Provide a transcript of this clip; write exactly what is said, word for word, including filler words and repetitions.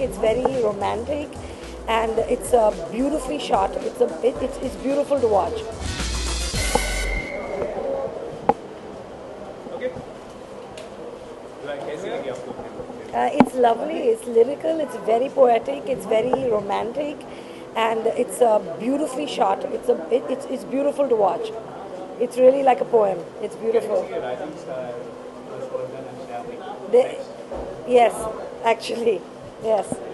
it's very romantic, and it's uh, beautifully shot. It's a it, it's, it's beautiful to watch. Uh, it's lovely, it's lyrical, it's very poetic, it's very romantic, and it's uh, beautifully shot. It's a it, it's it's beautiful to watch. It's really like a poem. It's beautiful. The, yes, actually, yes.